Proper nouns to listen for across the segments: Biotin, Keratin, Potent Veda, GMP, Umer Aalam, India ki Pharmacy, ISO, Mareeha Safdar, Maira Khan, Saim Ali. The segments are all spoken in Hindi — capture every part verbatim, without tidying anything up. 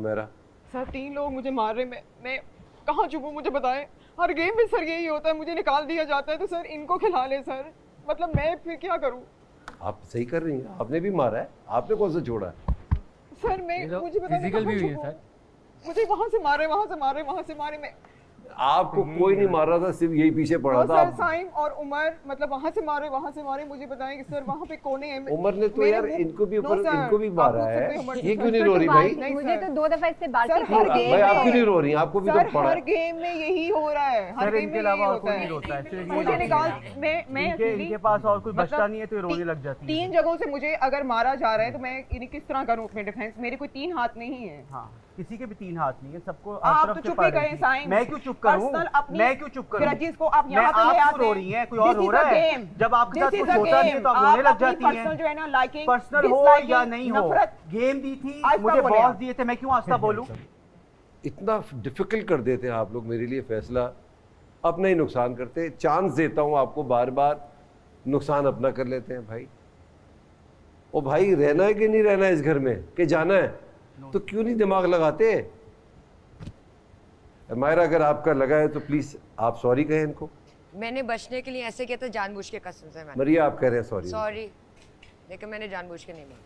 उमेरा। सर तीन लोग मुझे मार रहे, मैं मैं कहाँ छुपूं, मुझे बताएं। हर गेम में सर यही होता है, मुझे निकाल दिया जाता है तो सर इनको खिला ले सर, मतलब मैं फिर क्या करूँ। आप सही कर रही हैं, आपने भी मारा है, आपने कौन सा छोड़ा है। सर मैं मुझे पता नहीं कहाँ छुपूं, मुझे वहाँ से मारे वहाँ से मारे वहाँ से मारे मैं। आपको कोई नहीं मार रहा था, सिर्फ यही पीछे पड़ा था। सर साइम और उमर मतलब वहां से मारे वहां से मारे, मुझे बताएं कि सर वहां पे कोने हैं। उमर ने तो यार इनको भी ऊपर इनको भी मारा है, ये क्यों नहीं रो रही भाई। मुझे तो दो दफा इससे बात करनी है भाई, आप क्यों नहीं रो रही, आपको भी तो पड़ा है। हर गेम में यही हो रहा है, हर गेम में यही होता है। मुझे निकाल मैं मैं इनके पास और कुछ बचता नहीं है तो रोने लग जाती है। तीन जगहों से मुझे अगर मारा जा रहा है तो मैं इन्हें किस तरह करूं अपने डिफेंस, मेरे कोई तीन हाथ नहीं है। हां किसी के भी तीन हाथ नहीं है, सबको आप तो चुप ही गए साइम। मैं क्यों चुप करूं, मैं क्यों चुप करूं, जजिस को आप यहां पे ले आते हैं। आप रो रही हैं, कोई और रो रहा है। जब आपके साथ कुछ होता है तो आप रोने लग जाती हैं। पर्सनल जो है ना, लाइकिंग पर्सनल हो या नहीं हो, गेम दी थी, मुझे बॉस दिए थे, मैं क्यों आस्था बोलूं। इतना डिफिकल्ट कर देते हैं आप लोग मेरे लिए फैसला, अपना ही नुकसान करते हैं। चांस देता हूं आपको बार-बार, नुकसान अपना कर लेते हैं भाई। ओ भाई रहना है कि नहीं रहना है इस घर में, कि जाना है, तो क्यों नहीं दिमाग लगाते। मायरा अगर आपका लगा है तो प्लीज आप सॉरी कहें इनको। मैंने बचने के लिए ऐसे किया था जानबूझ के, कसम से। मरिया आप कह रहे हैं सॉरी सॉरी, लेकिन मैंने जानबूझ के नहीं मारा।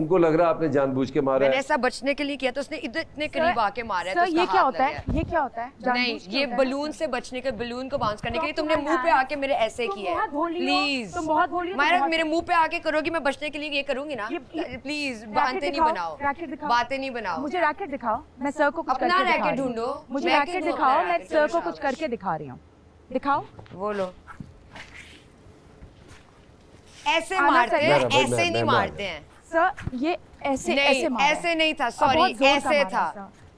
उनको लग रहा है आपने जानबूझ के मारा है। मैंने ऐसा बचने के लिए किया तो उसने इतने करीब आके मारा है। ये क्या होता है, ये क्या होता है। नहीं ये बलून से बचने के, बलून को बाउंस करने के लिए तुमने मुंह पे आके मेरे ऐसे किया है। प्लीज मायरा मेरे मुंह पे आके करोगी, मैं बचने के लिए ये करूंगी ना। प्लीज बातें नहीं बनाओ, बातें नहीं बनाओ। मुझे रैकेट दिखाओ, मैं सर को कुछ अपना रैकेट ढूंढो। मुझे रैकेट दिखाओ, मैं सर को कुछ करके दिखा रही हूँ। दिखाओ वो लो, ऐसे मारते हैं, ऐसे नहीं मारते हैं सर। ये ऐसे ऐसे ऐसे नहीं था, सॉरी ऐसे था।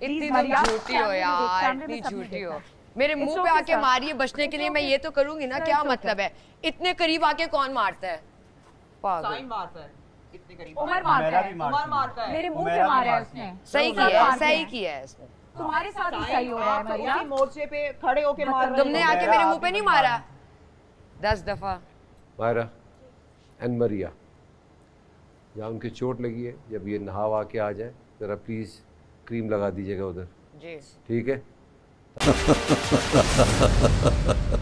इतनी झूठी हो यार, इतनी झूठी हो। मेरे मुंह पे आके मारिए बचने के लिए, मैं ये तो करूंगी ना। क्या मतलब है, इतने करीब आके कौन मारता है। पागल मारता है, इतने करीब उमर मारता है, उमर मारता है, मेरे मुंह पे मारा है उसने। सही किया है, सही किया है उसने। तुम्हारे साथ ही सही हो रहा है मरिया, मोर्चे पे खड़े होके मार रहे। तुमने आके मेरे मुंह पे नहीं मारा दस दफा। मायरा एंड मरिया या उनके चोट लगी है, जब ये नहावा के आ जाए जरा प्लीज क्रीम लगा दीजिएगा उधर जी, ठीक है।